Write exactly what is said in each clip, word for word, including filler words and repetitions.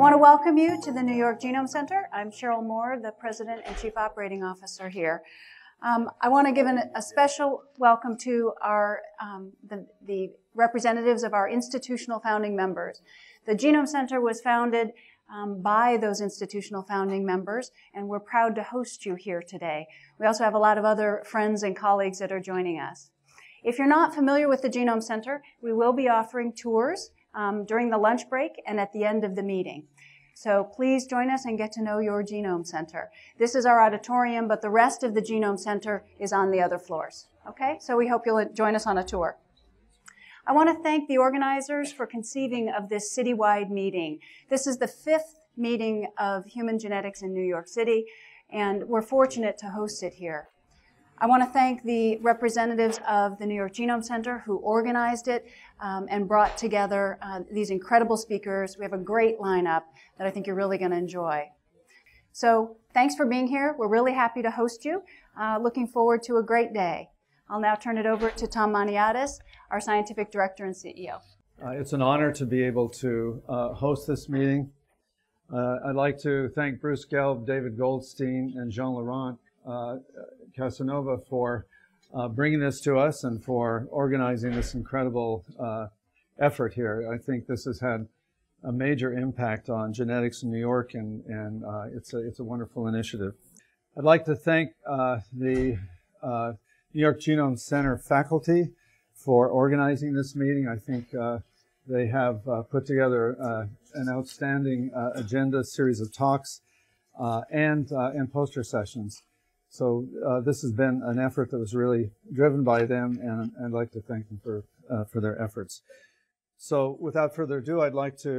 I want to welcome you to the New York Genome Center. I'm Cheryl Moore, the President and Chief Operating Officer here. Um, I want to give an, a special welcome to our um, the, the representatives of our institutional founding members. The Genome Center was founded um, by those institutional founding members, and we're proud to host you here today. We also have a lot of other friends and colleagues that are joining us. If you're not familiar with the Genome Center, we will be offering tours um, during the lunch break and at the end of the meeting. So please join us and get to know your Genome Center. This is our auditorium, but the rest of the Genome Center is on the other floors. Okay, so we hope you'll join us on a tour. I want to thank the organizers for conceiving of this citywide meeting. This is the fifth meeting of human genetics in New York City, and we're fortunate to host it here. I want to thank the representatives of the New York Genome Center who organized it um, and brought together uh, these incredible speakers. We have a great lineup that I think you're really going to enjoy. So thanks for being here. We're really happy to host you. Uh, looking forward to a great day. I'll now turn it over to Tom Maniatis, our Scientific Director and C E O. Uh, it's an honor to be able to uh, host this meeting. Uh, I'd like to thank Bruce Gelb, David Goldstein, and Jean-Laurent Uh, Casanova for uh, bringing this to us and for organizing this incredible uh, effort here. I think this has had a major impact on genetics in New York, and, and uh, it's, a, it's a wonderful initiative. I'd like to thank uh, the uh, New York Genome Center faculty for organizing this meeting. I think uh, they have uh, put together uh, an outstanding uh, agenda, series of talks uh, and, uh, and poster sessions. So uh, this has been an effort that was really driven by them, and I'd like to thank them for, uh, for their efforts. So without further ado, I'd like to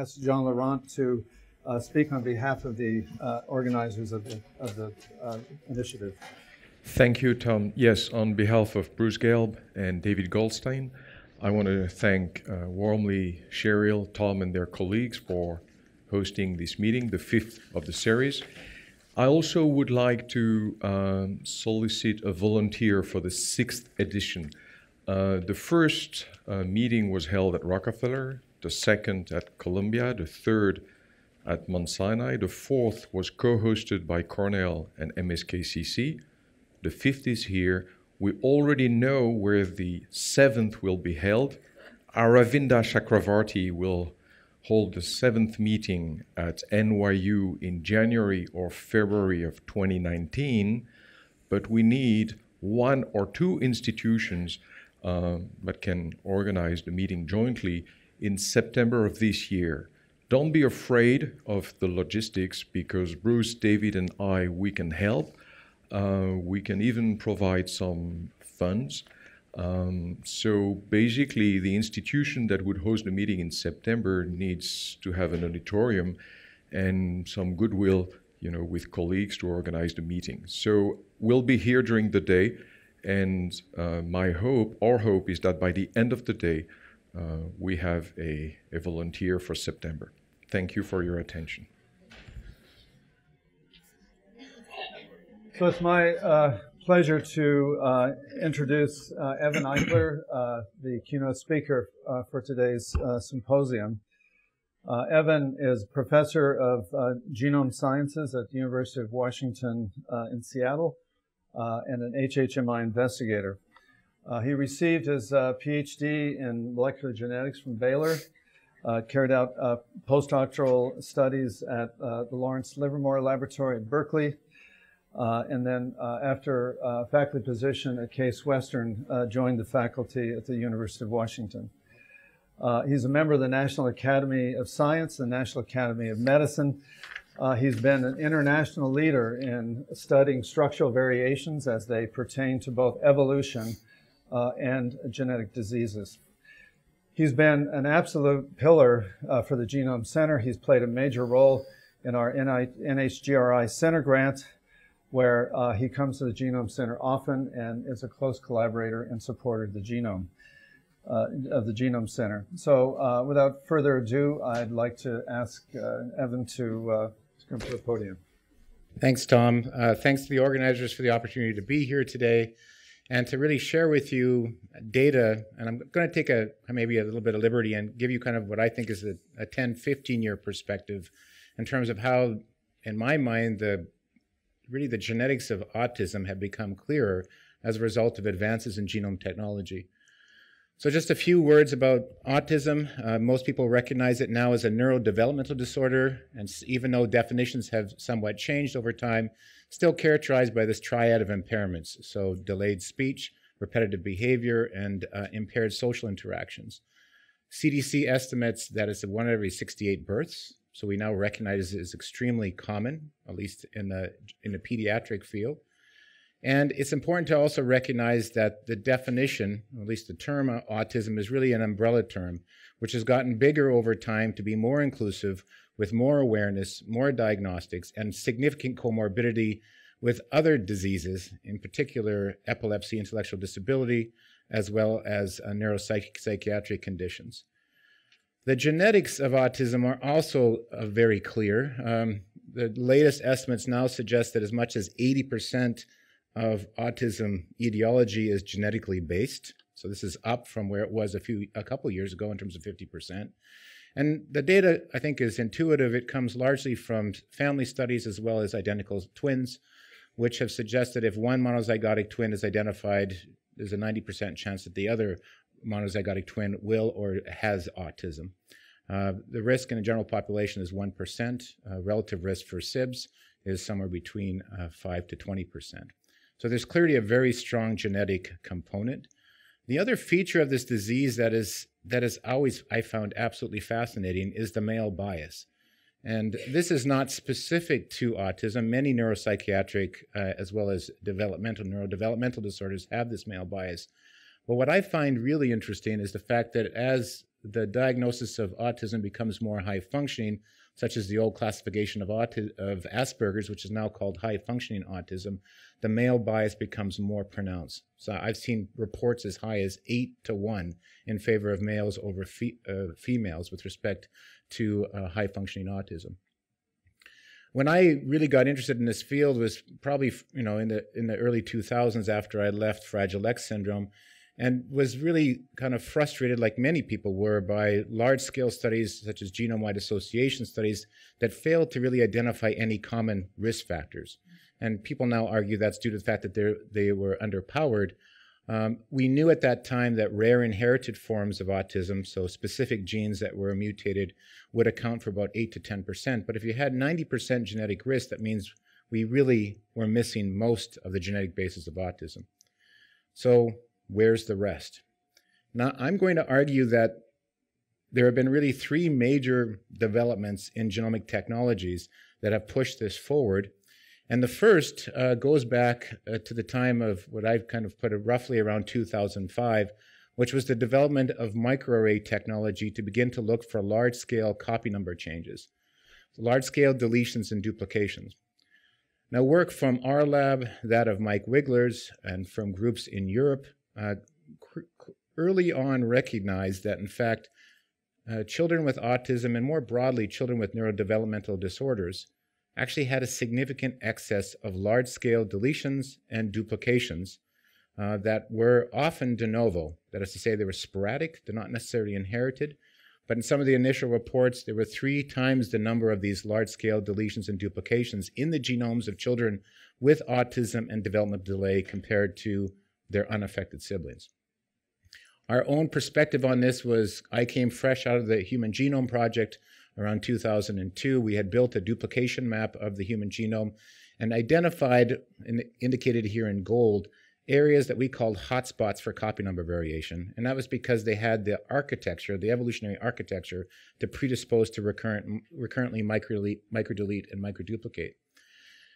ask Jean-Laurent to uh, speak on behalf of the uh, organizers of the, of the uh, initiative. Thank you, Tom. Yes, on behalf of Bruce Gelb and David Goldstein, I want to thank uh, warmly Cheryl, Tom, and their colleagues for hosting this meeting, the fifth of the series. I also would like to um, solicit a volunteer for the sixth edition. Uh, the first uh, meeting was held at Rockefeller, the second at Columbia, the third at Mount Sinai, the fourth was co-hosted by Cornell and M S K C C, the fifth is here. We already know where the seventh will be held. Aravinda Chakravarti will hold the seventh meeting at N Y U in January or February of twenty nineteen, but we need one or two institutions uh, that can organize the meeting jointly in September of this year. Don't be afraid of the logistics, because Bruce, David, and I, we can help. Uh, we can even provide some funds. Um, so basically, the institution that would host the meeting in September needs to have an auditorium and some goodwill, you know, with colleagues to organize the meeting. So we'll be here during the day, and uh, my hope, our hope, is that by the end of the day, uh, we have a, a volunteer for September. Thank you for your attention. So it's my uh pleasure to uh, introduce uh, Evan Eichler, uh, the keynote speaker uh, for today's uh, symposium. Uh, Evan is professor of uh, genome sciences at the University of Washington uh, in Seattle uh, and an H H M I investigator. Uh, he received his uh, PhD in molecular genetics from Baylor, uh, carried out uh, postdoctoral studies at uh, the Lawrence Livermore Laboratory in Berkeley, Uh, and then uh, after a uh, faculty position at Case Western, uh, joined the faculty at the University of Washington. Uh, he's a member of the National Academy of Science, the National Academy of Medicine. Uh, he's been an international leader in studying structural variations as they pertain to both evolution uh, and genetic diseases. He's been an absolute pillar uh, for the Genome Center. He's played a major role in our N H G R I Center grant, where uh, he comes to the Genome Center often and is a close collaborator and supporter of the genome, uh, of the Genome Center. So uh, without further ado, I'd like to ask uh, Evan to, uh, to come to the podium. Thanks, Tom. Uh, thanks to the organizers for the opportunity to be here today. and to really share with you data. And I'm going to take a maybe a little bit of liberty and give you kind of what I think is a, a ten, fifteen year perspective in terms of how, in my mind, the really the genetics of autism have become clearer as a result of advances in genome technology. So just a few words about autism. Uh, most people recognize it now as a neurodevelopmental disorder, and even though definitions have somewhat changed over time, still characterized by this triad of impairments. So delayed speech, repetitive behavior, and uh, impaired social interactions. C D C estimates that it's one in every sixty-eight births. So we now recognize it as extremely common, at least in the, in the pediatric field. And it's important to also recognize that the definition, or at least the term autism, is really an umbrella term, which has gotten bigger over time to be more inclusive with more awareness, more diagnostics, and significant comorbidity with other diseases, in particular epilepsy, intellectual disability, as well as uh, neuropsychiatric conditions. The genetics of autism are also uh, very clear. Um, the latest estimates now suggest that as much as eighty percent of autism etiology is genetically based. So this is up from where it was a few, a couple years ago in terms of fifty percent. And the data, I think, is intuitive. It comes largely from family studies as well as identical twins, which have suggested if one monozygotic twin is identified, there's a ninety percent chance that the other monozygotic twin will or has autism. Uh, the risk in the general population is one percent. Uh, relative risk for S I B S is somewhere between uh, five to twenty percent. So there's clearly a very strong genetic component. The other feature of this disease that is, that is always, I found absolutely fascinating, is the male bias. And this is not specific to autism. Many neuropsychiatric uh, as well as developmental, neurodevelopmental disorders have this male bias. But what I find really interesting is the fact that as the diagnosis of autism becomes more high functioning, such as the old classification of, of Asperger's, which is now called high-functioning autism, the male bias becomes more pronounced. So I've seen reports as high as eight to one in favor of males over fe uh, females with respect to uh, high-functioning autism. When I really got interested in this field was probably, you know, in the in the early two thousands after I left Fragile X syndrome, and was really kind of frustrated, like many people were, by large-scale studies such as genome-wide association studies that failed to really identify any common risk factors. And people now argue that's due to the fact that they were underpowered. Um, we knew at that time that rare inherited forms of autism, so specific genes that were mutated, would account for about eight to ten percent. But if you had ninety percent genetic risk, that means we really were missing most of the genetic basis of autism. So where's the rest? Now, I'm going to argue that there have been really three major developments in genomic technologies that have pushed this forward. And the first uh, goes back uh, to the time of what I've kind of put it roughly around two thousand five, which was the development of microarray technology to begin to look for large-scale copy number changes, large-scale deletions and duplications. Now, work from our lab, that of Mike Wigler's, and from groups in Europe, Uh, early on recognized that, in fact, uh, children with autism and more broadly children with neurodevelopmental disorders actually had a significant excess of large-scale deletions and duplications uh, that were often de novo. That is to say, they were sporadic, they're not necessarily inherited, but in some of the initial reports, there were three times the number of these large-scale deletions and duplications in the genomes of children with autism and development delay compared to their unaffected siblings. Our own perspective on this was, I came fresh out of the Human Genome Project around two thousand two. We had built a duplication map of the human genome and identified, and indicated here in gold, areas that we called hotspots for copy number variation. And that was because they had the architecture, the evolutionary architecture, to predispose to recurrent, recurrently microdelete, microdelete and microduplicate.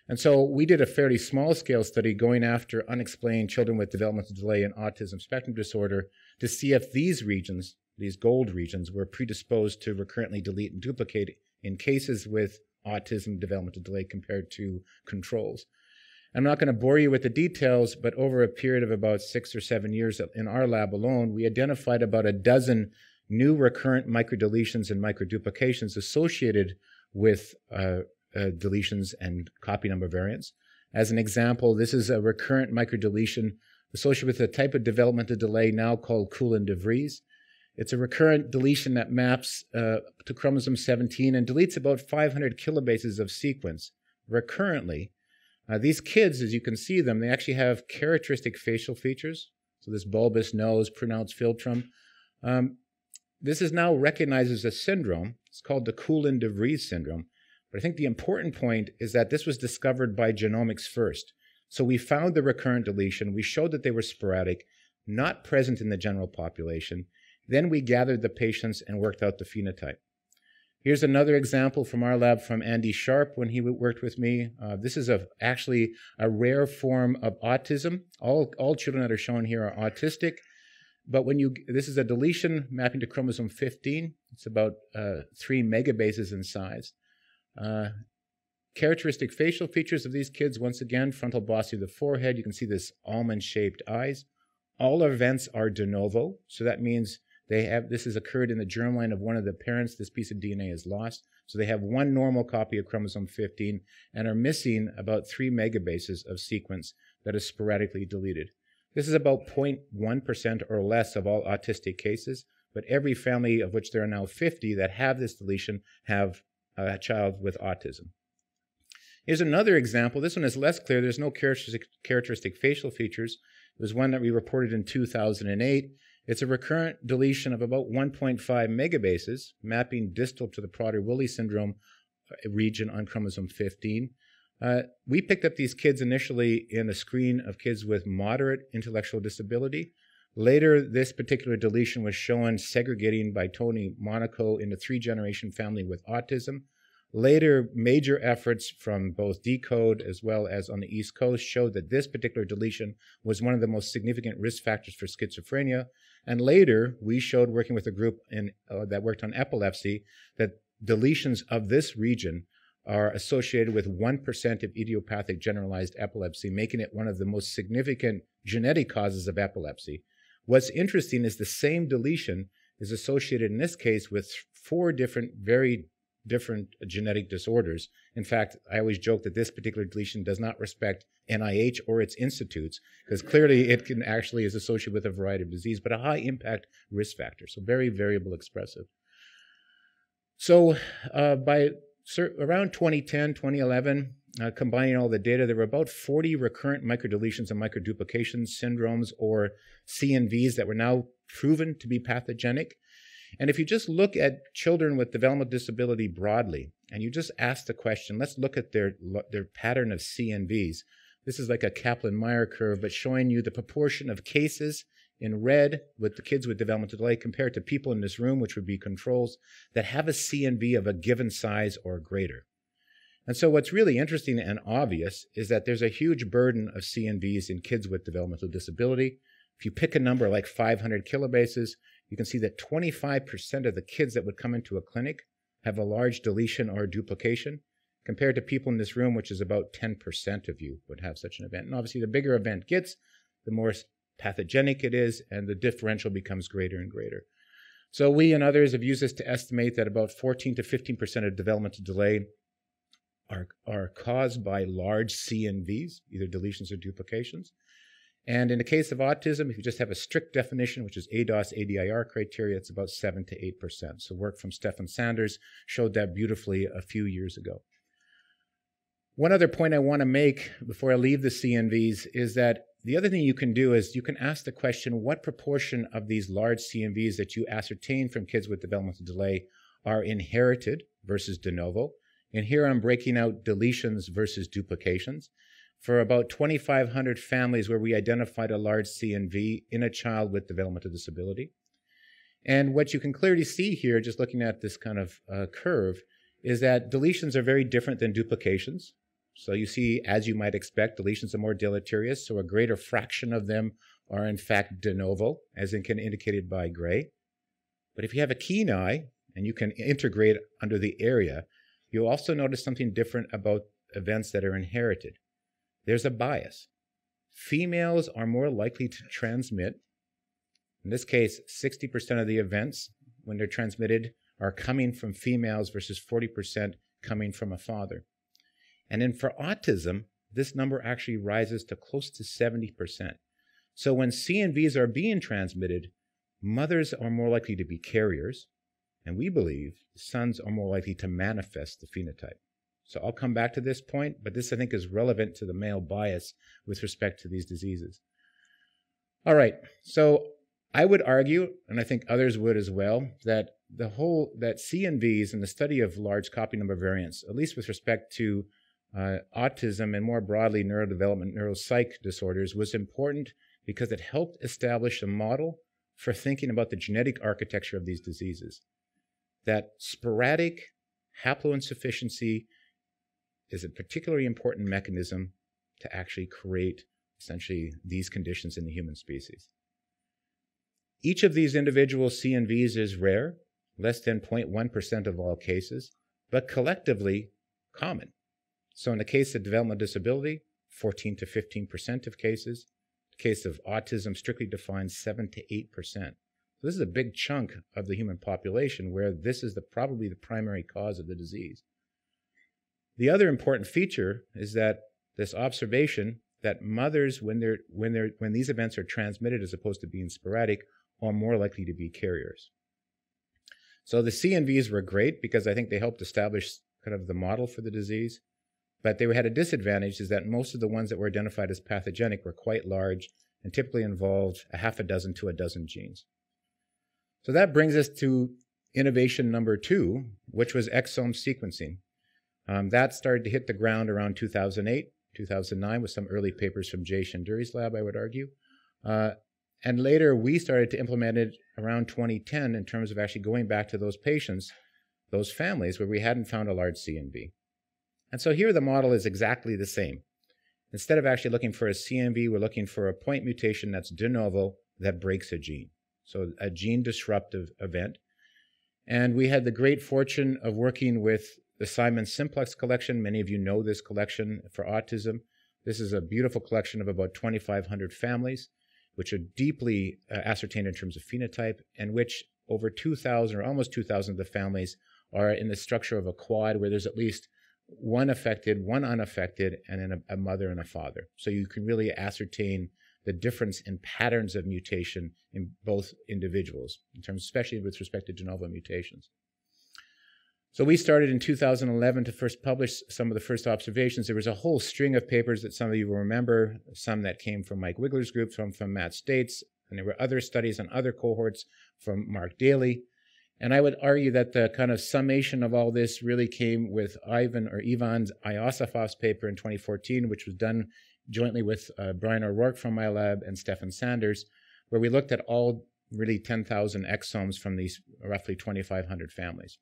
And so we did a fairly small-scale study going after unexplained children with developmental delay and autism spectrum disorder to see if these regions, these gold regions, were predisposed to recurrently delete and duplicate in cases with autism developmental delay compared to controls. I'm not going to bore you with the details, but over a period of about six or seven years in our lab alone, we identified about a dozen new recurrent microdeletions and microduplications associated with uh, Uh, deletions and copy number variants. As an example, this is a recurrent microdeletion associated with a type of developmental delay now called Koolen-de Vries. It's a recurrent deletion that maps uh, to chromosome seventeen and deletes about five hundred kilobases of sequence recurrently. Uh, these kids, as you can see them, they actually have characteristic facial features. So this bulbous nose, pronounced philtrum. Um, this is now recognized as a syndrome. It's called the Koolen-de Vries syndrome. But I think the important point is that this was discovered by genomics first. So we found the recurrent deletion. We showed that they were sporadic, not present in the general population. Then we gathered the patients and worked out the phenotype. Here's another example from our lab from Andy Sharp when he worked with me. Uh, this is a, actually a rare form of autism. All, all children that are shown here are autistic. But when you, this is a deletion mapping to chromosome fifteen. It's about uh, three megabases in size. Uh, characteristic facial features of these kids, once again, frontal bossy of the forehead. You can see this almond-shaped eyes. All events are de novo, so that means they have, this has occurred in the germline of one of the parents. This piece of D N A is lost. So they have one normal copy of chromosome fifteen and are missing about three megabases of sequence that is sporadically deleted. This is about zero point one percent or less of all autistic cases, but every family, of which there are now fifty that have this deletion, have a child with autism. Here's another example. This one is less clear. There's no characteristic, characteristic facial features. It was one that we reported in two thousand eight. It's a recurrent deletion of about one point five megabases, mapping distal to the Prader-Willi syndrome region on chromosome fifteen. Uh, we picked up these kids initially in a screen of kids with moderate intellectual disability. Later, this particular deletion was shown segregating by Tony Monaco in a three-generation family with autism. Later, major efforts from both DECODE as well as on the East Coast showed that this particular deletion was one of the most significant risk factors for schizophrenia. And later, we showed, working with a group in, uh, that worked on epilepsy, that deletions of this region are associated with one percent of idiopathic generalized epilepsy, making it one of the most significant genetic causes of epilepsy. What's interesting is the same deletion is associated in this case with four different very different genetic disorders. In fact, I always joke that this particular deletion does not respect N I H or its institutes, because clearly it can actually is associated with a variety of disease, but a high impact risk factor. So very variable expressive. So uh, by around twenty ten, twenty eleven, uh, combining all the data, there were about forty recurrent microdeletions and microduplication syndromes, or C N Vs, that were now proven to be pathogenic. And if you just look at children with developmental disability broadly, and you just ask the question, let's look at their, their pattern of C N Vs. This is like a Kaplan-Meier curve, but showing you the proportion of cases in red with the kids with developmental delay compared to people in this room, which would be controls, that have a C N V of a given size or greater. And so what's really interesting and obvious is that there's a huge burden of C N Vs in kids with developmental disability. If you pick a number like five hundred kilobases, you can see that twenty-five percent of the kids that would come into a clinic have a large deletion or duplication, compared to people in this room, which is about ten percent of you would have such an event. And obviously, the bigger event gets, the more pathogenic it is, and the differential becomes greater and greater. So we and others have used this to estimate that about fourteen to fifteen percent of developmental delay are, are caused by large C N Vs, either deletions or duplications. And in the case of autism, if you just have a strict definition, which is A D O S, A D I R criteria, it's about seven to eight percent. So work from Stephan Sanders showed that beautifully a few years ago. One other point I want to make before I leave the C N Vs is that the other thing you can do is you can ask the question, what proportion of these large C N Vs that you ascertain from kids with developmental delay are inherited versus de novo? And here I'm breaking out deletions versus duplications. For about twenty-five hundred families where we identified a large C N V in a child with developmental disability. And what you can clearly see here, just looking at this kind of uh, curve, is that deletions are very different than duplications. So you see, as you might expect, deletions are more deleterious, so a greater fraction of them are in fact de novo, as in can indicated by gray. But if you have a keen eye, and you can integrate under the area, you'll also notice something different about events that are inherited. There's a bias. Females are more likely to transmit. In this case, sixty percent of the events, when they're transmitted, are coming from females versus forty percent coming from a father. And then for autism, this number actually rises to close to seventy percent. So when C N Vs are being transmitted, mothers are more likely to be carriers, and we believe sons are more likely to manifest the phenotype. So I'll come back to this point, but this I think is relevant to the male bias with respect to these diseases. All right, so I would argue, and I think others would as well, that the whole, that C N Vs and the study of large copy number variants, at least with respect to uh, autism and more broadly neurodevelopment, neuropsych disorders, was important because it helped establish a model for thinking about the genetic architecture of these diseases. That sporadic haploinsufficiency is a particularly important mechanism to actually create essentially these conditions in the human species. Each of these individual C N Vs is rare, less than zero point one percent of all cases, but collectively common. So in the case of developmental disability, fourteen to fifteen percent of cases. In the case of autism, strictly defined, seven to eight percent. So this is a big chunk of the human population where this is the, probably the primary cause of the disease. The other important feature is that this observation that mothers, when, they're, when, they're, when these events are transmitted as opposed to being sporadic, are more likely to be carriers. So the C N Vs were great because I think they helped establish kind of the model for the disease, but they had a disadvantage is that most of the ones that were identified as pathogenic were quite large and typically involved a half a dozen to a dozen genes. So that brings us to innovation number two, which was exome sequencing. Um, that started to hit the ground around two thousand eight, two thousand nine with some early papers from Jay Shanduri's lab, I would argue. Uh, And later, we started to implement it around twenty ten in terms of actually going back to those patients, those families where we hadn't found a large C N V. And so here the model is exactly the same. Instead of actually looking for a C N V, we're looking for a point mutation that's de novo that breaks a gene. So a gene disruptive event. And we had the great fortune of working with the Simons Simplex collection. Many of you know this collection for autism. This is a beautiful collection of about twenty-five hundred families, which are deeply uh, ascertained in terms of phenotype, and which over two thousand or almost two thousand of the families are in the structure of a quad where there's at least one affected, one unaffected, and then a, a mother and a father. So you can really ascertain the difference in patterns of mutation in both individuals, in terms, especially with respect to de novo mutations. So we started in two thousand eleven to first publish some of the first observations. There was a whole string of papers that some of you will remember, some that came from Mike Wigler's group, some from Matt States, and there were other studies on other cohorts from Mark Daly. And I would argue that the kind of summation of all this really came with Ivan or Ivan's Iosifov's paper in twenty fourteen, which was done jointly with uh, Brian O'Rourke from my lab and Stephan Sanders, where we looked at all really ten thousand exomes from these roughly twenty-five hundred families.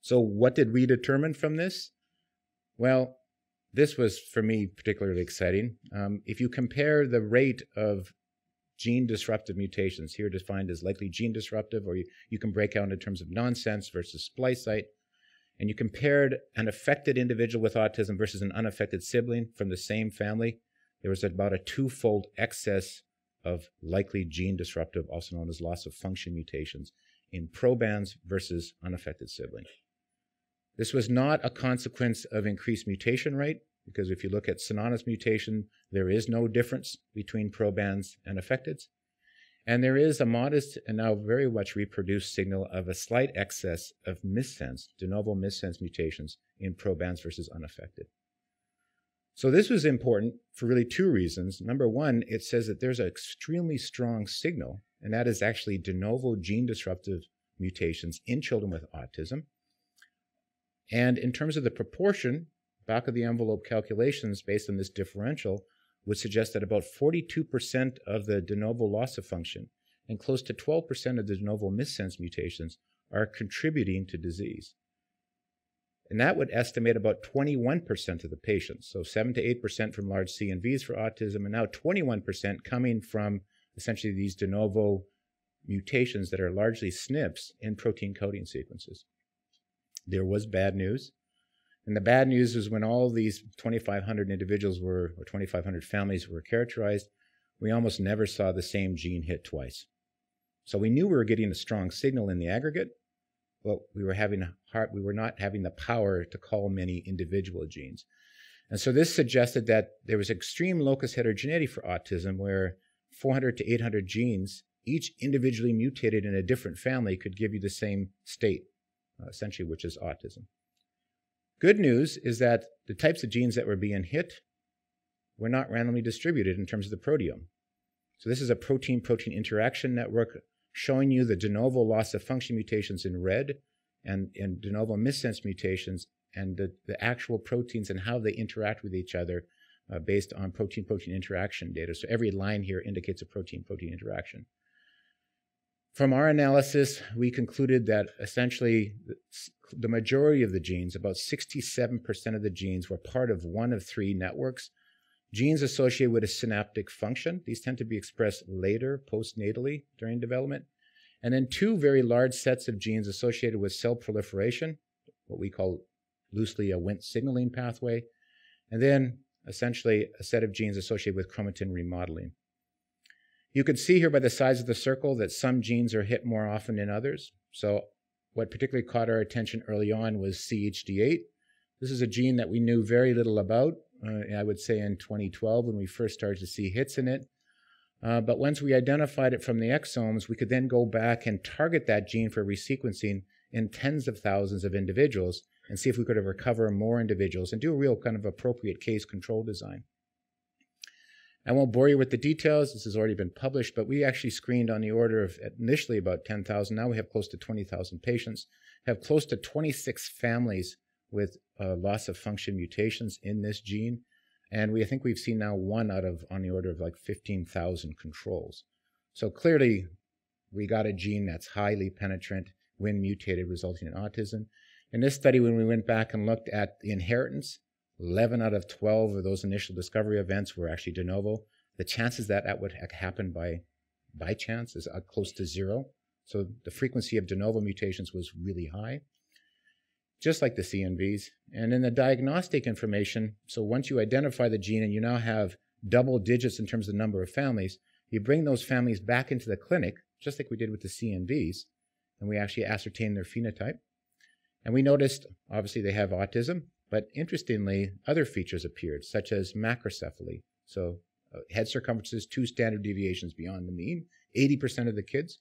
So what did we determine from this? Well, this was, for me, particularly exciting. Um, if you compare the rate of gene-disruptive mutations, here defined as likely gene-disruptive, or you, you can break out in terms of nonsense versus splicite, and you compared an affected individual with autism versus an unaffected sibling from the same family, there was about a two-fold excess of likely gene-disruptive, also known as loss-of-function mutations, in probands versus unaffected sibling. This was not a consequence of increased mutation rate, because if you look at Sanana's mutation, there is no difference between probands and affecteds. And there is a modest and now very much reproduced signal of a slight excess of missense, de novo missense mutations in probands versus unaffected. So this was important for really two reasons. Number one, it says that there's an extremely strong signal, and that is actually de novo gene disruptive mutations in children with autism. And in terms of the proportion, back of the envelope calculations based on this differential would suggest that about forty-two percent of the de novo loss of function and close to twelve percent of the de novo missense mutations are contributing to disease. And that would estimate about twenty-one percent of the patients, so seven to eight percent from large C N Vs for autism, and now twenty-one percent coming from essentially these de novo mutations that are largely S N Ps in protein coding sequences. There was bad news. And the bad news is when all these twenty-five hundred individuals were, or twenty-five hundred families were characterized, we almost never saw the same gene hit twice. So we knew we were getting a strong signal in the aggregate, but we were having a hard, we were not having the power to call many individual genes. And so this suggested that there was extreme locus heterogeneity for autism, where four hundred to eight hundred genes, each individually mutated in a different family, could give you the same state, uh, essentially, which is autism. Good news is that the types of genes that were being hit were not randomly distributed in terms of the proteome. So this is a protein-protein interaction network showing you the de novo loss of function mutations in red and, and de novo missense mutations and the, the actual proteins and how they interact with each other uh, based on protein-protein interaction data. So every line here indicates a protein-protein interaction. From our analysis, we concluded that essentially the majority of the genes, about sixty-seven percent of the genes, were part of one of three networks. Genes associated with a synaptic function. These tend to be expressed later, postnatally, during development. And then two very large sets of genes associated with cell proliferation, what we call loosely a Wnt signaling pathway. And then essentially a set of genes associated with chromatin remodeling. You can see here by the size of the circle that some genes are hit more often than others. So what particularly caught our attention early on was C H D eight. This is a gene that we knew very little about, uh, I would say in twenty twelve when we first started to see hits in it. Uh, but once we identified it from the exomes, we could then go back and target that gene for resequencing in tens of thousands of individuals and see if we could recover more individuals and do a real kind of appropriate case control design. I won't bore you with the details. This has already been published, but we actually screened on the order of initially about ten thousand. Now we have close to twenty thousand patients, have close to twenty-six families with uh, loss of function mutations in this gene. And we I think we've seen now one out of on the order of like fifteen thousand controls. So clearly we got a gene that's highly penetrant when mutated, resulting in autism. In this study, when we went back and looked at the inheritance, eleven out of twelve of those initial discovery events were actually de novo. The chances that that would happen by, by chance is close to zero. So the frequency of de novo mutations was really high, just like the C N Vs. And in the diagnostic information, so once you identify the gene and you now have double digits in terms of the number of families, you bring those families back into the clinic, just like we did with the C N Vs, and we actually ascertain their phenotype. And we noticed, obviously, they have autism. But interestingly, other features appeared, such as macrocephaly. So uh, head circumferences two standard deviations beyond the mean, eighty percent of the kids.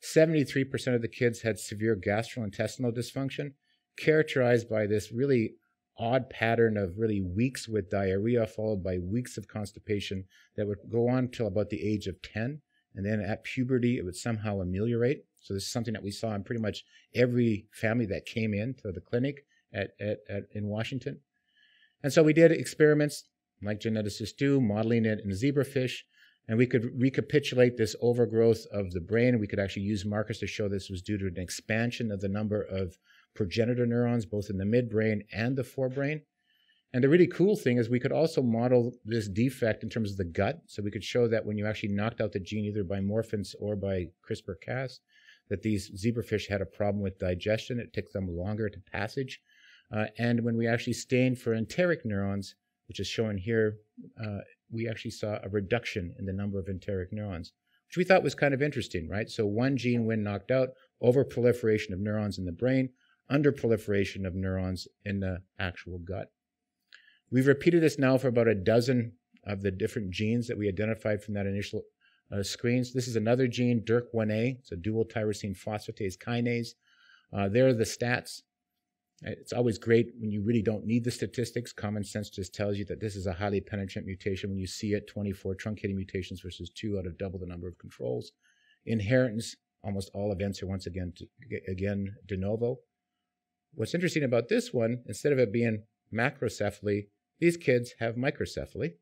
seventy-three percent of the kids had severe gastrointestinal dysfunction, characterized by this really odd pattern of really weeks with diarrhea, followed by weeks of constipation that would go on till about the age of ten. And then at puberty, it would somehow ameliorate. So this is something that we saw in pretty much every family that came into the clinic At, at, at in Washington. And so we did experiments like geneticists do, modeling it in zebrafish, and we could recapitulate this overgrowth of the brain. We could actually use markers to show this was due to an expansion of the number of progenitor neurons, both in the midbrain and the forebrain. And the really cool thing is we could also model this defect in terms of the gut. So we could show that when you actually knocked out the gene either by morphins or by CRISPR Cas, that these zebrafish had a problem with digestion. It took them longer to passage. Uh, and when we actually stained for enteric neurons, which is shown here, uh, we actually saw a reduction in the number of enteric neurons, which we thought was kind of interesting, right? So one gene, when knocked out, overproliferation of neurons in the brain, underproliferation of neurons in the actual gut. We've repeated this now for about a dozen of the different genes that we identified from that initial uh, screens. This is another gene, D Y R C one A. It's a dual tyrosine phosphatase kinase. Uh, there are the stats. It's always great when you really don't need the statistics. Common sense just tells you that this is a highly penetrant mutation. When you see it, twenty-four truncating mutations versus two out of double the number of controls. Inheritance, almost all events are once again, to, again de novo. What's interesting about this one, instead of it being macrocephaly, these kids have microcephaly.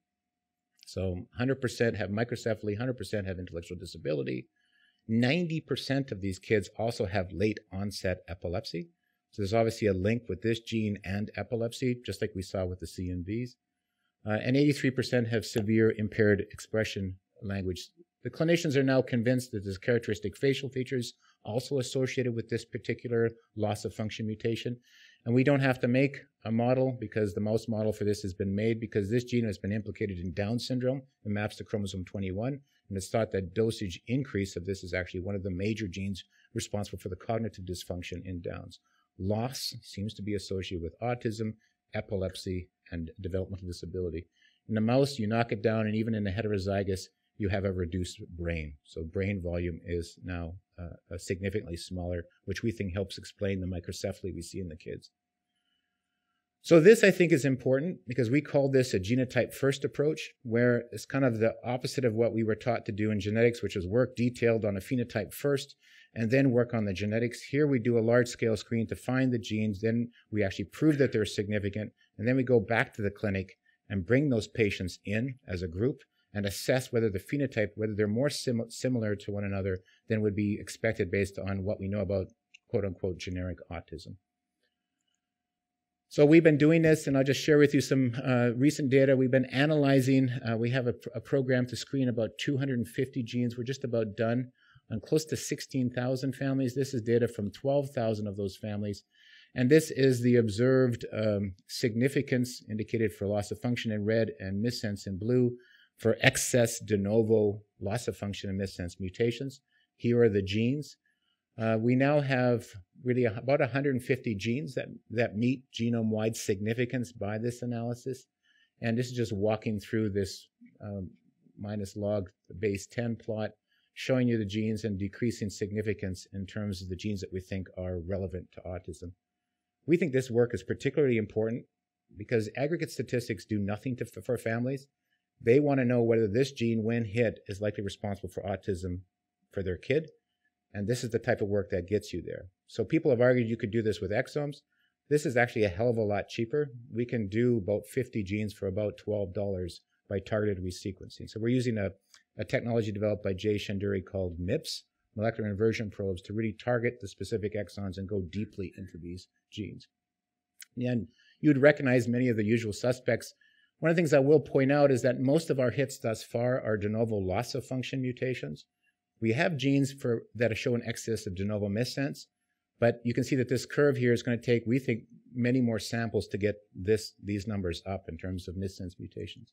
So one hundred percent have microcephaly, one hundred percent have intellectual disability. ninety percent of these kids also have late onset epilepsy. So there's obviously a link with this gene and epilepsy, just like we saw with the C N Vs. Uh, and eighty-three percent have severe impaired expression language. The clinicians are now convinced that there's characteristic facial features also associated with this particular loss of function mutation. And we don't have to make a model because the mouse model for this has been made because this gene has been implicated in Down syndrome. It maps to chromosome twenty-one. And it's thought that dosage increase of this is actually one of the major genes responsible for the cognitive dysfunction in Downs. Loss seems to be associated with autism, epilepsy, and developmental disability. In the mouse, you knock it down, and even in the heterozygous, you have a reduced brain. So brain volume is now uh, significantly smaller, which we think helps explain the microcephaly we see in the kids. So this, I think, is important because we call this a genotype-first approach, where it's kind of the opposite of what we were taught to do in genetics, which is work detailed on a phenotype first and then work on the genetics. Here we do a large-scale screen to find the genes, then we actually prove that they're significant, and then we go back to the clinic and bring those patients in as a group and assess whether the phenotype, whether they're more sim- similar to one another than would be expected based on what we know about quote-unquote generic autism. So we've been doing this, and I'll just share with you some uh, recent data. We've been analyzing. Uh, we have a, pr a program to screen about two hundred fifty genes. We're just about done on close to sixteen thousand families. This is data from twelve thousand of those families. And this is the observed um, significance indicated for loss of function in red and missense in blue for excess de novo loss of function and missense mutations. Here are the genes. Uh, we now have really about one hundred fifty genes that, that meet genome-wide significance by this analysis. And this is just walking through this um, minus log base ten plot, showing you the genes and decreasing significance in terms of the genes that we think are relevant to autism. We think this work is particularly important because aggregate statistics do nothing to, for families. They want to know whether this gene, when hit, is likely responsible for autism for their kid. And this is the type of work that gets you there. So people have argued you could do this with exomes. This is actually a hell of a lot cheaper. We can do about fifty genes for about twelve dollars by targeted resequencing. So we're using a, a technology developed by Jay Shanduri called MIPS, molecular inversion probes, to really target the specific exons and go deeply into these genes. And you'd recognize many of the usual suspects. One of the things I will point out is that most of our hits thus far are de novo loss of function mutations. We have genes for, that show an excess of de novo missense, but you can see that this curve here is going to take, we think, many more samples to get this, these numbers up in terms of missense mutations.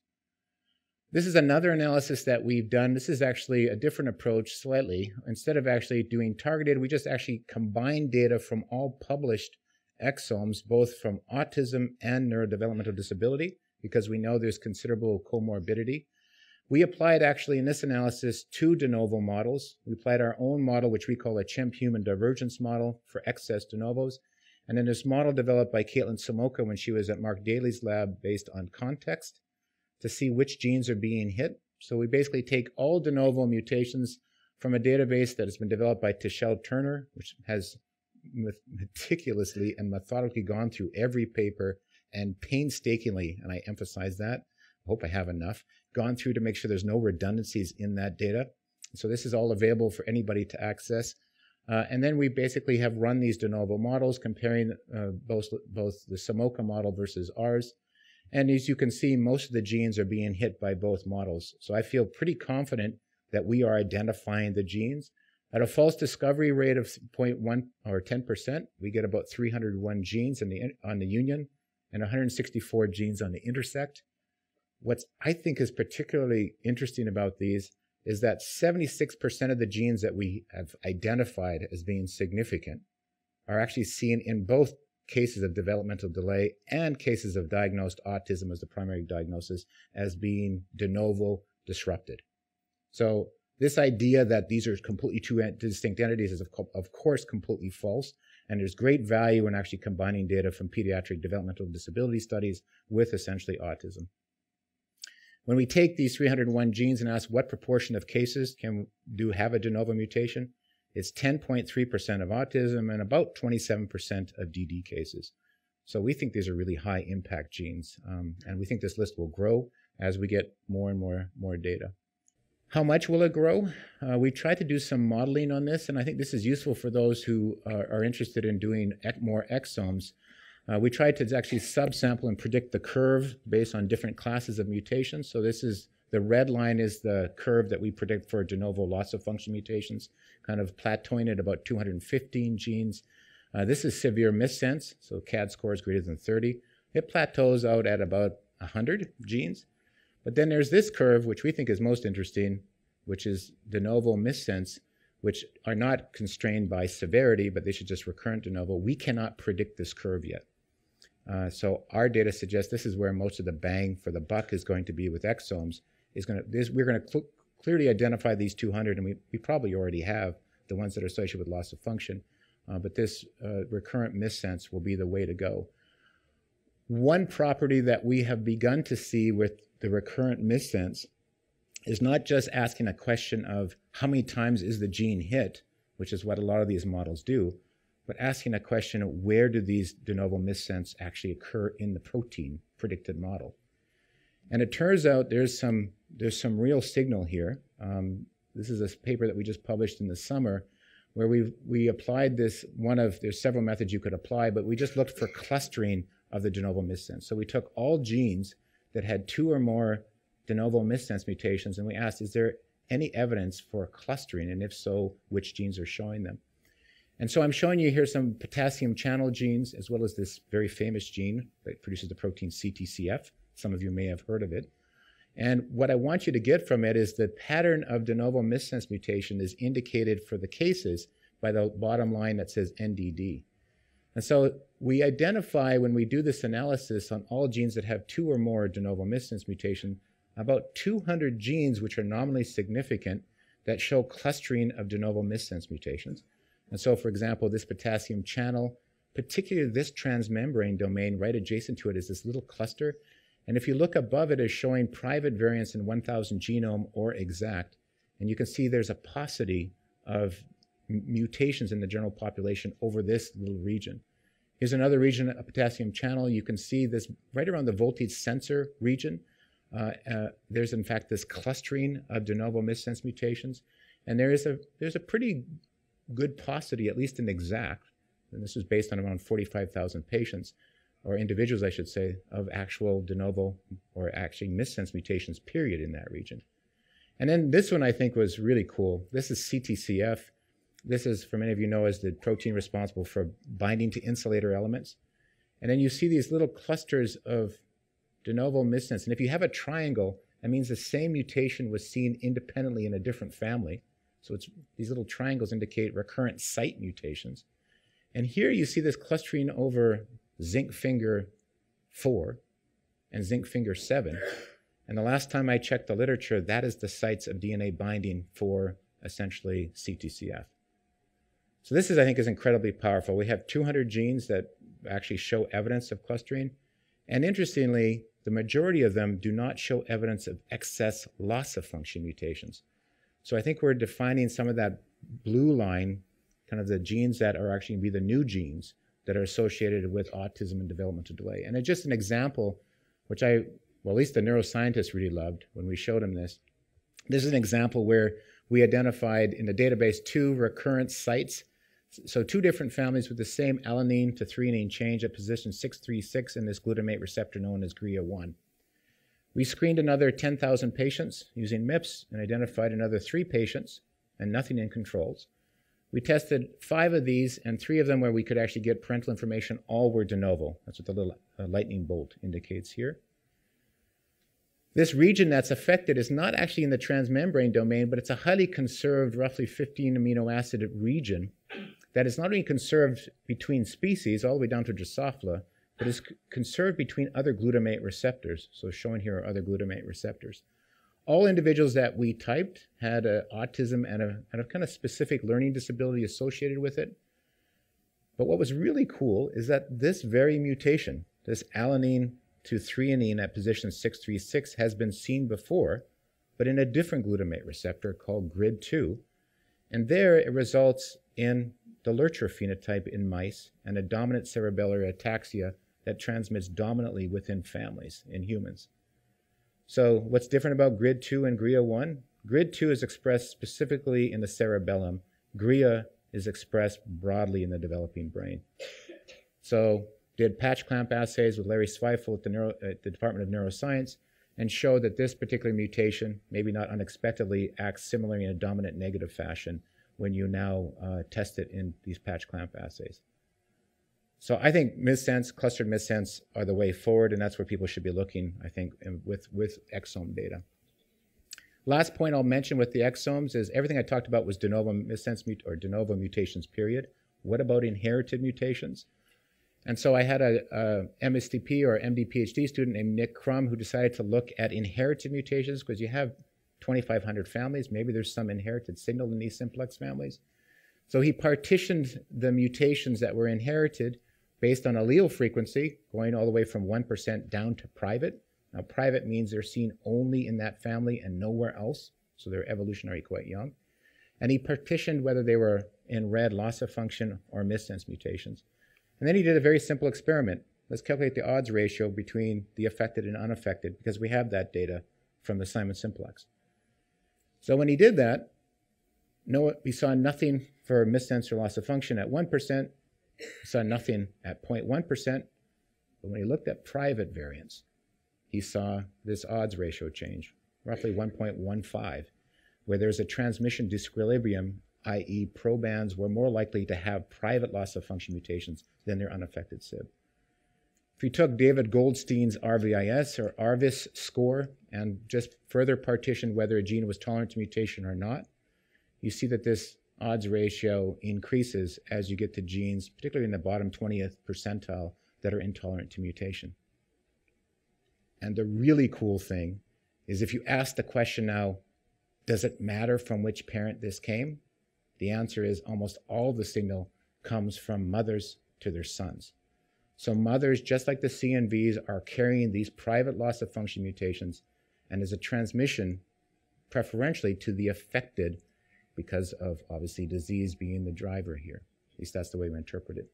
This is another analysis that we've done. This is actually a different approach slightly. Instead of actually doing targeted, we just actually combine data from all published exomes, both from autism and neurodevelopmental disability, because we know there's considerable comorbidity. We applied, actually, in this analysis, two de novo models. We applied our own model, which we call a chimp-human divergence model for excess de novos. And then this model developed by Caitlin Somoka when she was at Mark Daly's lab based on context to see which genes are being hit. So we basically take all de novo mutations from a database that has been developed by Tichelle Turner, which has meticulously and methodically gone through every paper and painstakingly, and I emphasize that, I hope I have enough, gone through to make sure there's no redundancies in that data. So this is all available for anybody to access. Uh, and then we basically have run these de novo models comparing uh, both, both the Somoka model versus ours. And as you can see, most of the genes are being hit by both models. So I feel pretty confident that we are identifying the genes. At a false discovery rate of zero point one or ten percent, we get about three hundred one genes in the, on the union and one hundred sixty-four genes on the intersect. What I think is particularly interesting about these is that seventy-six percent of the genes that we have identified as being significant are actually seen in both cases of developmental delay and cases of diagnosed autism as the primary diagnosis as being de novo disrupted. So this idea that these are completely two distinct entities is of, co of course completely false. And there's great value in actually combining data from pediatric developmental disability studies with essentially autism. When we take these three hundred one genes and ask what proportion of cases can do have a de novo mutation, it's ten point three percent of autism and about twenty-seven percent of D D cases. So we think these are really high impact genes, um, and we think this list will grow as we get more and more, more data. How much will it grow? Uh, we tried to do some modeling on this, and I think this is useful for those who are, are interested in doing more exomes. Uh, we tried to actually subsample and predict the curve based on different classes of mutations. So this is, the red line is the curve that we predict for de novo loss of function mutations, kind of plateauing at about two hundred fifteen genes. Uh, this is severe missense, so C A D score is greater than thirty. It plateaus out at about one hundred genes. But then there's this curve, which we think is most interesting, which is de novo missense, which are not constrained by severity, but they should just recurrent de novo. We cannot predict this curve yet. Uh, so our data suggests this is where most of the bang for the buck is going to be with exomes. Is going to this, we're going to cl- clearly identify these two hundred, and we, we probably already have the ones that are associated with loss of function. Uh, but this uh, recurrent missense will be the way to go. One property that we have begun to see with the recurrent missense is not just asking a question of how many times is the gene hit, which is what a lot of these models do, but asking a question of where do these de novo missense actually occur in the protein predicted model. And it turns out there's some, there's some real signal here. Um, this is a paper that we just published in the summer where we we applied this one of, there's several methods you could apply, but we just looked for clustering of the de novo missense. So we took all genes that had two or more de novo missense mutations, and we asked, is there any evidence for clustering? And if so, which genes are showing them? And so I'm showing you here some potassium channel genes, as well as this very famous gene that produces the protein C T C F. Some of you may have heard of it. And what I want you to get from it is the pattern of de novo missense mutation is indicated for the cases by the bottom line that says N D D. And so we identify, when we do this analysis on all genes that have two or more de novo missense mutation, about two hundred genes which are nominally significant that show clustering of de novo missense mutations. And so, for example, this potassium channel, particularly this transmembrane domain right adjacent to it, is this little cluster. And if you look above it, it's showing private variants in one thousand genome or exact. And you can see there's a paucity of mutations in the general population over this little region. Here's another region, a potassium channel. You can see this right around the voltage sensor region. Uh, uh, there's, in fact, this clustering of de novo missense mutations. And there is a, there's a pretty good paucity, at least in exact, and this is based on around forty-five thousand patients, or individuals, I should say, of actual de novo or actually missense mutations, period, in that region. And then this one I think was really cool. This is C T C F. This is, for many of you know, is the protein responsible for binding to insulator elements. And then you see these little clusters of de novo missense. And if you have a triangle, that means the same mutation was seen independently in a different family. So it's, these little triangles indicate recurrent site mutations. And here you see this clustering over zinc finger four and zinc finger seven. And the last time I checked the literature, that is the sites of D N A binding for essentially C T C F. So this is, I think, is incredibly powerful. We have two hundred genes that actually show evidence of clustering. And interestingly, the majority of them do not show evidence of excess loss of function mutations. So I think we're defining some of that blue line, kind of the genes that are actually going to be the new genes that are associated with autism and developmental delay. And it's just an example, which I, well, at least the neuroscientists really loved when we showed them this. This is an example where we identified in the database two recurrent sites. So two different families with the same alanine to threonine change at position six thirty-six in this glutamate receptor known as G R I A one. We screened another ten thousand patients using MIPS and identified another three patients and nothing in controls. We tested five of these, and three of them where we could actually get parental information, all were de novo. That's what the little uh, lightning bolt indicates here. This region that's affected is not actually in the transmembrane domain, but it's a highly conserved, roughly fifteen amino acid region that is not only conserved between species, all the way down to Drosophila, but is conserved between other glutamate receptors. So shown here are other glutamate receptors. All individuals that we typed had uh, autism and a, and a kind of specific learning disability associated with it. But what was really cool is that this very mutation, this alanine to threonine at position six thirty-six, has been seen before, but in a different glutamate receptor called GRID two. And there it results in the Lurcher phenotype in mice and a dominant cerebellar ataxia that transmits dominantly within families in humans. So what's different about GRID two and GRIA one? GRID two is expressed specifically in the cerebellum. GRIA is expressed broadly in the developing brain. So did patch clamp assays with Larry Zweifel at the, Neuro, at the Department of Neuroscience, and showed that this particular mutation, maybe not unexpectedly, acts similarly in a dominant negative fashion when you now uh, test it in these patch clamp assays. So I think missense, clustered missense, are the way forward, and that's where people should be looking, I think, with, with exome data. Last point I'll mention with the exomes is everything I talked about was de novo missense mut- or de novo mutations, period. What about inherited mutations? And so I had a, a M S T P or M D P H D student named Nick Crum who decided to look at inherited mutations, because you have twenty-five hundred families. Maybe there's some inherited signal in these simplex families. So he partitioned the mutations that were inherited based on allele frequency, going all the way from one percent down to private. Now, private means they're seen only in that family and nowhere else, so they're evolutionary quite young. And he partitioned whether they were in red loss of function or missense mutations. And then he did a very simple experiment. Let's calculate the odds ratio between the affected and unaffected, because we have that data from the Simon simplex. So when he did that, no, we saw nothing for missense or loss of function at one percent, we saw nothing at zero point one percent. But when he looked at private variants, he saw this odds ratio change, roughly one point one five, where there's a transmission disequilibrium, that is probands were more likely to have private loss of function mutations than their unaffected S I B. If you took David Goldstein's R V I S or R V I S score and just further partitioned whether a gene was tolerant to mutation or not, you see that this odds ratio increases as you get to genes, particularly in the bottom twentieth percentile, that are intolerant to mutation. And the really cool thing is, if you ask the question now, does it matter from which parent this came? The answer is almost all the signal comes from mothers to their sons. So mothers, just like the C N Vs, are carrying these private loss of function mutations, and there's a transmission preferentially to the affected because of, obviously, disease being the driver here. At least that's the way we interpret it.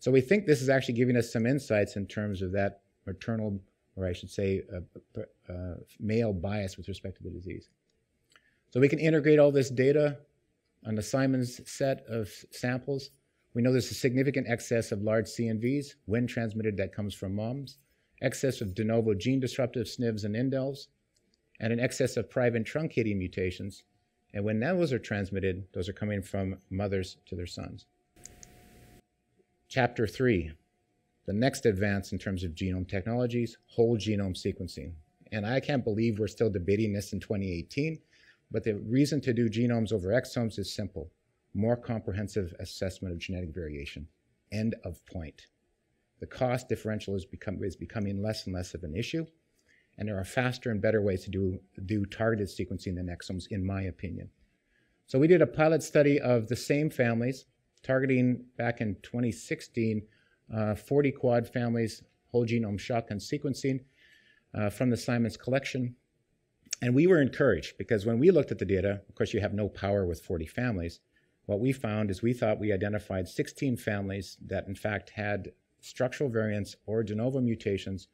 So we think this is actually giving us some insights in terms of that maternal, or I should say uh, uh, male bias with respect to the disease. So we can integrate all this data on the Simons set of samples. We know there's a significant excess of large C N Vs, when transmitted, that comes from moms, excess of de novo gene disruptive S N Vs and indels, and an excess of private truncating mutations. And when those are transmitted, those are coming from mothers to their sons. Chapter three, the next advance in terms of genome technologies, whole genome sequencing. And I can't believe we're still debating this in twenty eighteen, but the reason to do genomes over exomes is simple: more comprehensive assessment of genetic variation. End of point. The cost differential is, become, is becoming less and less of an issue, and there are faster and better ways to do, do targeted sequencing than exomes, in my opinion. So we did a pilot study of the same families, targeting back in twenty sixteen, uh, forty quad families, whole genome shotgun sequencing uh, from the Simons collection. And we were encouraged, because when we looked at the data, of course you have no power with forty families, what we found is we thought we identified sixteen families that in fact had structural variants or de novo mutations,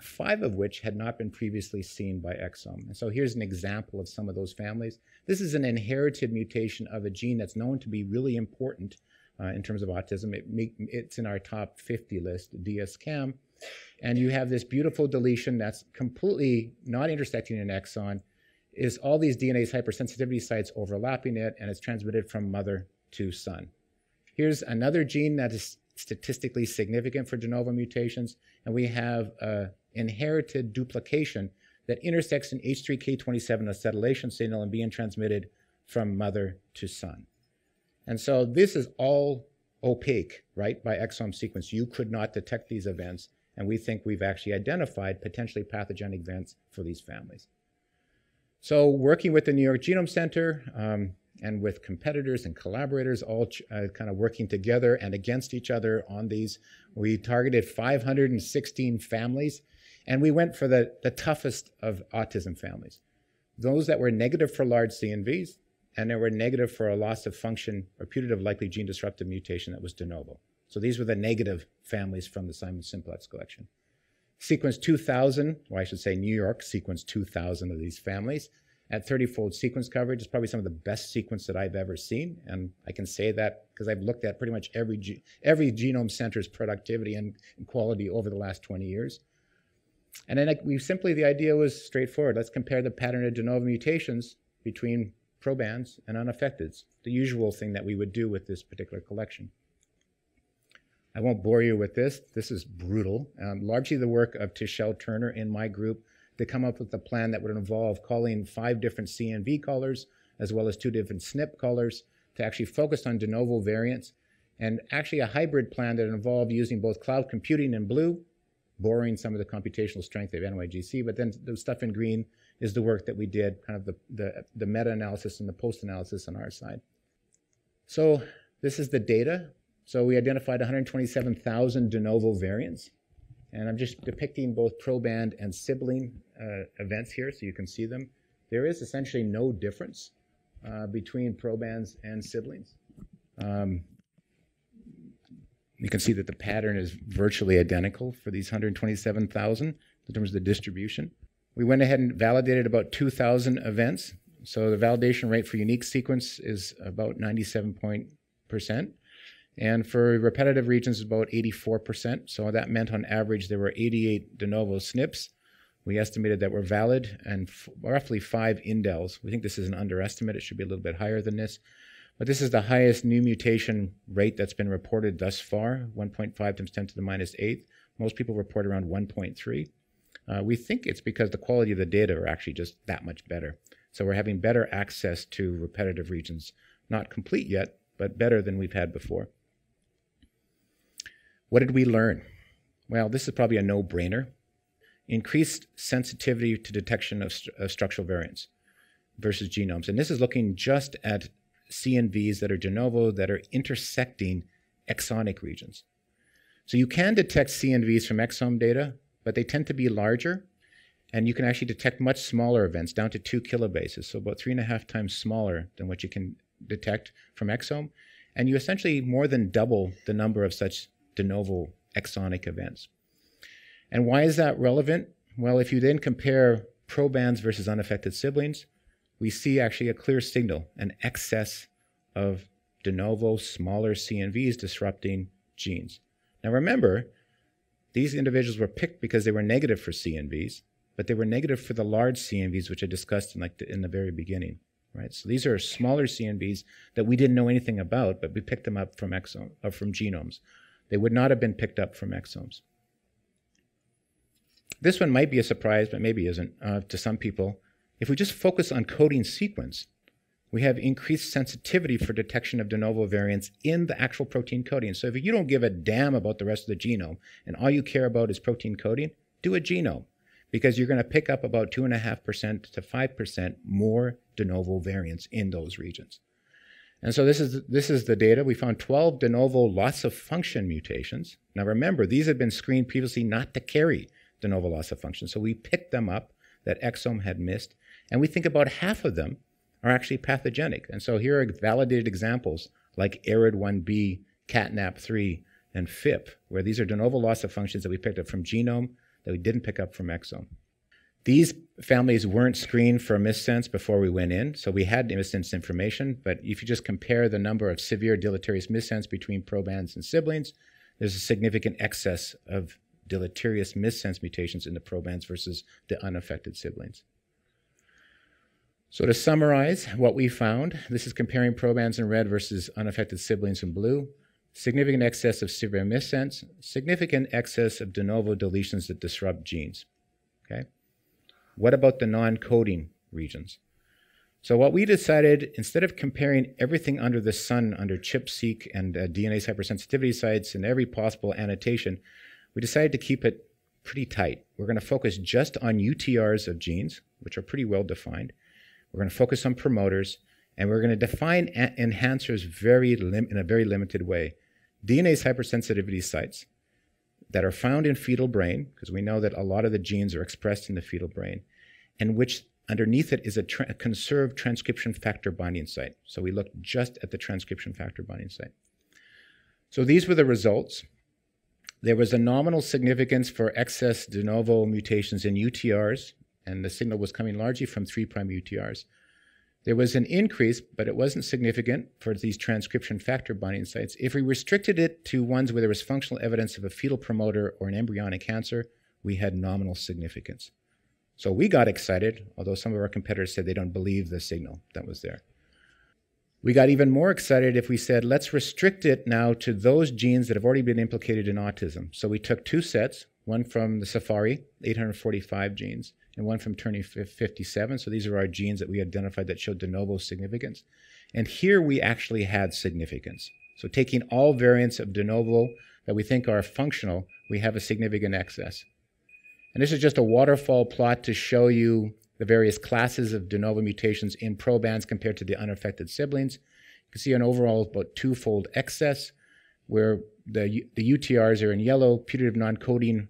five of which had not been previously seen by exome. And so here's an example of some of those families. This is an inherited mutation of a gene that's known to be really important uh, in terms of autism. It make, it's in our top fifty list, D S C A M. And you have this beautiful deletion that's completely not intersecting an exon, is all these D N A's hypersensitivity sites overlapping it, and it's transmitted from mother to son. Here's another gene that is statistically significant for de novo mutations, and we have a inherited duplication that intersects an H three K twenty-seven acetylation signal and being transmitted from mother to son. And so this is all opaque, right? By exome sequence, you could not detect these events, and we think we've actually identified potentially pathogenic events for these families. So working with the New York Genome Center um, and with competitors and collaborators, all uh, kind of working together and against each other on these, we targeted five hundred sixteen families, and we went for the, the toughest of autism families, those that were negative for large C N Vs, and they were negative for a loss of function or putative likely gene disruptive mutation that was de novo. So these were the negative families from the Simon simplex collection. Sequence two thousand, or I should say New York sequence two thousand of these families at thirty-fold sequence coverage. It's probably some of the best sequence that I've ever seen, and I can say that because I've looked at pretty much every, ge every genome center's productivity and quality over the last twenty years. And then we simply, the idea was straightforward. Let's compare the pattern of de novo mutations between probands and unaffecteds, the usual thing that we would do with this particular collection. I won't bore you with this. This is brutal. Um, largely the work of Tichelle Turner in my group to come up with a plan that would involve calling five different C N V callers as well as two different S N P callers to actually focus on de novo variants. and actually a hybrid plan that involved using both cloud computing in blue, borrowing some of the computational strength of N Y G C, but then the stuff in green is the work that we did, kind of the, the, the meta-analysis and the post-analysis on our side. So this is the data. So we identified one hundred twenty-seven thousand de novo variants, and I'm just depicting both proband and sibling uh, events here so you can see them. There is essentially no difference uh, between probands and siblings. Um, you can see that the pattern is virtually identical for these one hundred twenty-seven thousand in terms of the distribution. We went ahead and validated about two thousand events. So the validation rate for unique sequence is about ninety-seven percent. And for repetitive regions, about eighty-four percent. So that meant on average there were eighty-eight de novo S N Ps. We estimated that were valid and f roughly five indels. We think this is an underestimate. It should be a little bit higher than this. But this is the highest new mutation rate that's been reported thus far, one point five times ten to the minus eighth. Most people report around one point three. Uh, we think it's because the quality of the data are actually just that much better. So we're having better access to repetitive regions, not complete yet, but better than we've had before. What did we learn? Well, this is probably a no-brainer. Increased sensitivity to detection of, st of structural variants versus genomes. And this is looking just at C N Vs that are de novo, that are intersecting exonic regions. So you can detect C N Vs from exome data, but they tend to be larger, and you can actually detect much smaller events, down to two kilobases, so about three and a half times smaller than what you can detect from exome, and you essentially more than double the number of such de novo exonic events. And why is that relevant? Well, if you then compare probands versus unaffected siblings, we see actually a clear signal, an excess of de novo smaller C N Vs disrupting genes. Now remember, these individuals were picked because they were negative for C N Vs, but they were negative for the large C N Vs, which I discussed in, like the, in the very beginning, right? So these are smaller C N Vs that we didn't know anything about, but we picked them up from exome, or from genomes. They would not have been picked up from exomes. This one might be a surprise, but maybe isn't uh, to some people. If we just focus on coding sequence, we have increased sensitivity for detection of de novo variants in the actual protein coding. So if you don't give a damn about the rest of the genome and all you care about is protein coding, do a genome, because you're going to pick up about two point five percent to five percent more de novo variants in those regions. And so this is, this is the data. We found twelve de novo loss of function mutations. Now remember, these had been screened previously not to carry de novo loss of function, so we picked them up that exome had missed. And we think about half of them are actually pathogenic. And so here are validated examples like A R I D one B, catnap three, and F I P, where these are de novo loss of functions that we picked up from genome that we didn't pick up from exome. These families weren't screened for missense before we went in, so we had missense information, but if you just compare the number of severe deleterious missense between probands and siblings, there's a significant excess of deleterious missense mutations in the probands versus the unaffected siblings. So to summarize what we found, this is comparing probands in red versus unaffected siblings in blue. Significant excess of severe missense, significant excess of de novo deletions that disrupt genes. Okay? What about the non-coding regions? So what we decided, instead of comparing everything under the sun under ChIP-seq and uh, D N A's hypersensitivity sites and every possible annotation, we decided to keep it pretty tight. We're going to focus just on U T Rs of genes, which are pretty well defined. We're going to focus on promoters, and we're going to define enhancers very lim in a very limited way. D N A's hypersensitivity sites that are found in fetal brain, because we know that a lot of the genes are expressed in the fetal brain, and which underneath it is a, tra a conserved transcription factor binding site. So we looked just at the transcription factor binding site. So these were the results. There was a nominal significance for excess de novo mutations in U T Rs, and the signal was coming largely from three prime U T Rs. There was an increase, but it wasn't significant for these transcription factor binding sites. If we restricted it to ones where there was functional evidence of a fetal promoter or an embryonic cancer, we had nominal significance. So we got excited, although some of our competitors said they don't believe the signal that was there. We got even more excited if we said, let's restrict it now to those genes that have already been implicated in autism. So we took two sets, one from the Safari, eight hundred forty-five genes, and one from Turner fifty-seven. So these are our genes that we identified that showed de novo significance. And here we actually had significance. So taking all variants of de novo that we think are functional, we have a significant excess. And this is just a waterfall plot to show you the various classes of de novo mutations in probands compared to the unaffected siblings. You can see an overall about twofold excess, where the, the U T Rs are in yellow, putative non-coding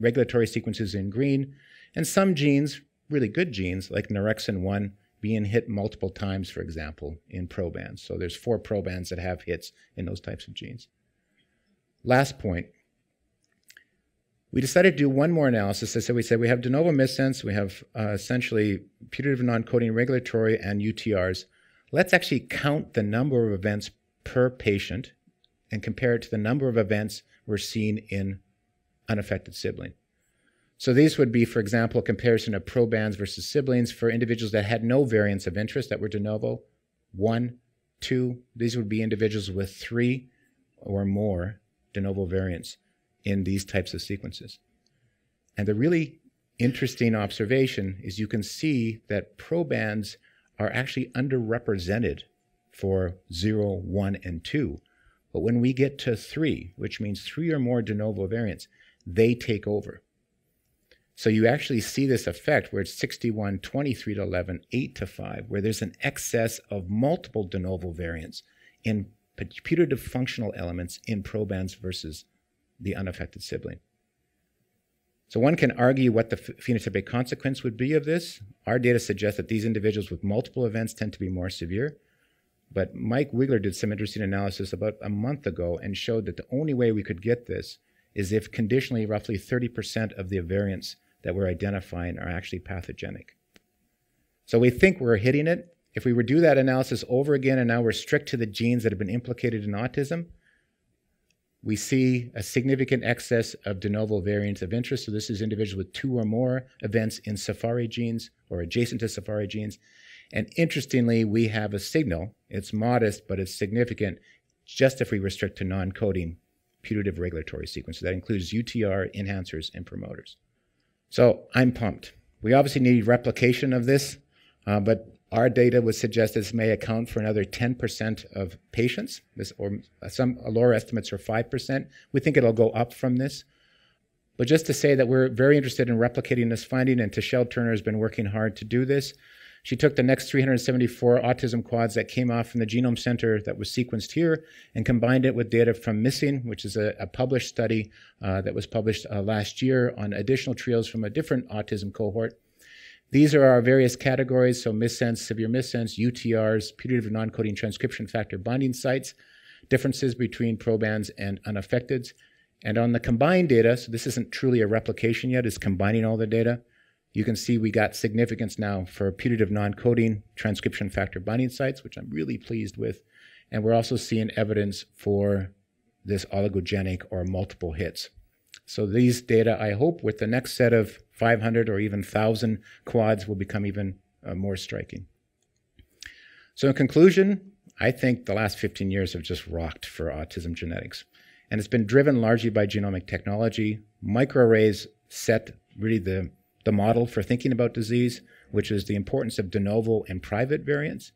regulatory sequences in green, and some genes, really good genes, like Norexin one, being hit multiple times, for example, in probands. So there's four probands that have hits in those types of genes. Last point. We decided to do one more analysis. So we said we have de novo missense, we have uh, essentially putative non-coding regulatory and U T Rs. Let's actually count the number of events per patient and compare it to the number of events we're seeing in unaffected sibling. So these would be, for example, a comparison of probands versus siblings for individuals that had no variants of interest that were de novo, one, two. These would be individuals with three or more de novo variants in these types of sequences. And the really interesting observation is you can see that probands are actually underrepresented for zero, one, and two. But when we get to three, which means three or more de novo variants, they take over. So you actually see this effect where it's sixty-one, twenty-three to eleven, eight to five, where there's an excess of multiple de novo variants in putative functional elements in probands versus the unaffected sibling. So one can argue what the phenotypic consequence would be of this. Our data suggests that these individuals with multiple events tend to be more severe. But Mike Wigler did some interesting analysis about a month ago and showed that the only way we could get this is if conditionally roughly thirty percent of the variants that we're identifying are actually pathogenic. So we think we're hitting it. If we would do that analysis over again and now we're strict to the genes that have been implicated in autism, we see a significant excess of de novo variants of interest. So this is individuals with two or more events in Safari genes or adjacent to Safari genes. And interestingly, we have a signal. It's modest, but it's significant just if we restrict to non-coding putative regulatory sequences. That includes U T R, enhancers, and promoters. So I'm pumped. We obviously need replication of this, uh, but our data would suggest this may account for another ten percent of patients. This, or some lower estimates are five percent. We think it'll go up from this. But just to say that we're very interested in replicating this finding, and Tichelle Turner has been working hard to do this. She took the next three hundred seventy-four autism quads that came off from the Genome Center that was sequenced here and combined it with data from MISSING, which is a, a published study uh, that was published uh, last year on additional trios from a different autism cohort. These are our various categories, so missense, severe missense, U T Rs, putative non-coding transcription factor binding sites, differences between probands and unaffecteds. And on the combined data, so this isn't truly a replication yet, it's combining all the data. You can see we got significance now for putative non-coding transcription factor binding sites, which I'm really pleased with. And we're also seeing evidence for this oligogenic or multiple hits. So these data, I hope, with the next set of five hundred or even one thousand quads will become even uh, more striking. So in conclusion, I think the last fifteen years have just rocked for autism genetics. And it's been driven largely by genomic technology. Microarrays set really the the model for thinking about disease, which is the importance of de novo and private variants,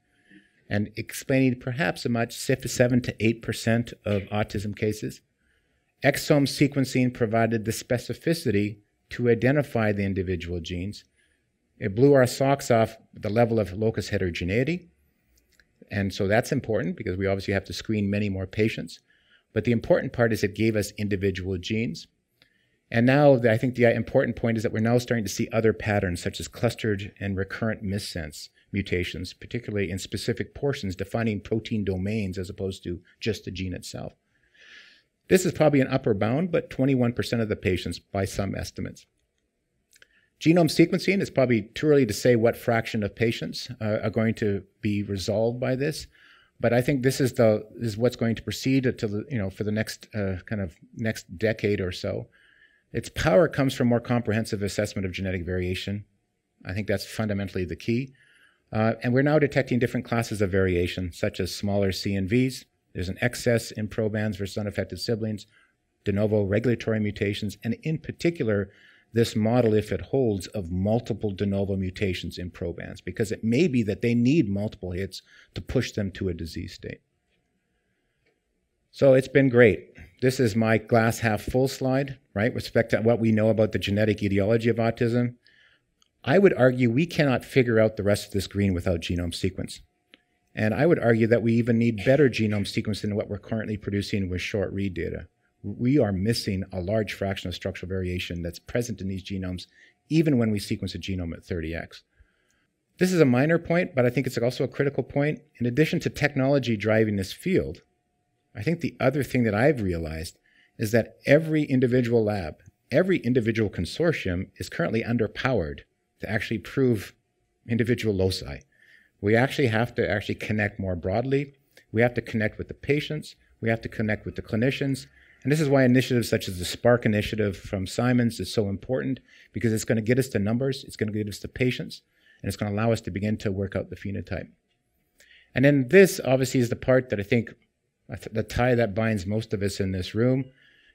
and explaining perhaps about seven to eight percent of autism cases. Exome sequencing provided the specificity to identify the individual genes. It blew our socks off the level of locus heterogeneity, and so that's important because we obviously have to screen many more patients. But the important part is it gave us individual genes. And now I think the important point is that we're now starting to see other patterns such as clustered and recurrent missense mutations, particularly in specific portions defining protein domains as opposed to just the gene itself. This is probably an upper bound, but twenty-one percent of the patients by some estimates. Genome sequencing, it's probably too early to say what fraction of patients uh, are going to be resolved by this. But I think this is, the, is what's going to proceed to the, you know, for the next uh, kind of next decade or so. Its power comes from more comprehensive assessment of genetic variation. I think that's fundamentally the key. Uh, and we're now detecting different classes of variation, such as smaller C N Vs. There's an excess in probands versus unaffected siblings, de novo regulatory mutations, and in particular, this model, if it holds, of multiple de novo mutations in probands, because it may be that they need multiple hits to push them to a disease state. So it's been great. This is my glass half full slide, right, with respect to what we know about the genetic etiology of autism. I would argue we cannot figure out the rest of this green without genome sequence. And I would argue that we even need better genome sequence than what we're currently producing with short read data. We are missing a large fraction of structural variation that's present in these genomes, even when we sequence a genome at thirty X. This is a minor point, but I think it's also a critical point. In addition to technology driving this field, I think the other thing that I've realized is that every individual lab, every individual consortium is currently underpowered to actually prove individual loci. We actually have to actually connect more broadly. We have to connect with the patients. We have to connect with the clinicians. And this is why initiatives such as the SPARK initiative from Simons is so important, because it's going to get us to numbers, it's going to get us to patients, and it's going to allow us to begin to work out the phenotype. And then this obviously is the part that I think, the tie that binds most of us in this room.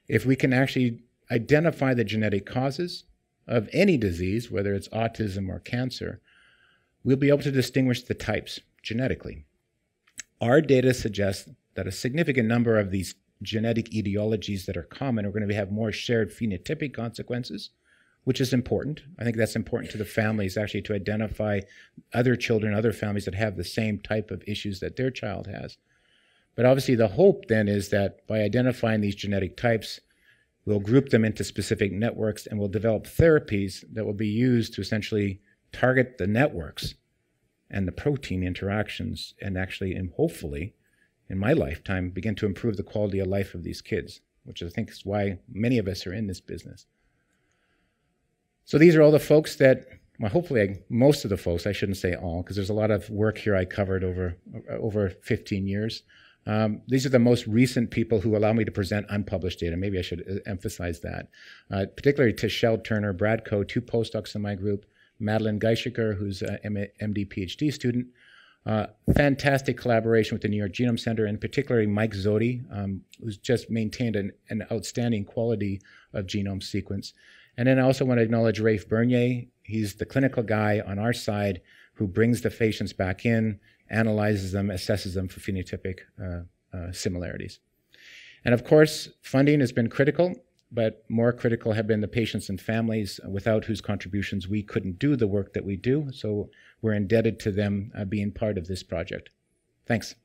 If we can actually identify the genetic causes of any disease, whether it's autism or cancer, we'll be able to distinguish the types genetically. Our data suggests that a significant number of these genetic etiologies that are common are going to have more shared phenotypic consequences, which is important. I think that's important to the families, actually, to identify other children, other families that have the same type of issues that their child has. But obviously the hope then is that by identifying these genetic types, we'll group them into specific networks and we'll develop therapies that will be used to essentially target the networks and the protein interactions and actually, and hopefully, in my lifetime, begin to improve the quality of life of these kids, which I think is why many of us are in this business. So these are all the folks that, well, hopefully I, most of the folks, I shouldn't say all, because there's a lot of work here I covered over, over fifteen years. Um, these are the most recent people who allow me to present unpublished data. Maybe I should emphasize that. Uh, particularly Tichelle Turner, Bradco, two postdocs in my group, Madeline Geishiker, who's an M D P H D student. Uh, fantastic collaboration with the New York Genome Center, and particularly Mike Zodi, um, who's just maintained an, an outstanding quality of genome sequence. And then I also want to acknowledge Rafe Bernier. He's the clinical guy on our side who brings the patients back in, analyzes them, assesses them for phenotypic uh, uh, similarities. And of course, funding has been critical, but more critical have been the patients and families, without whose contributions we couldn't do the work that we do. So we're indebted to them uh, being part of this project. Thanks.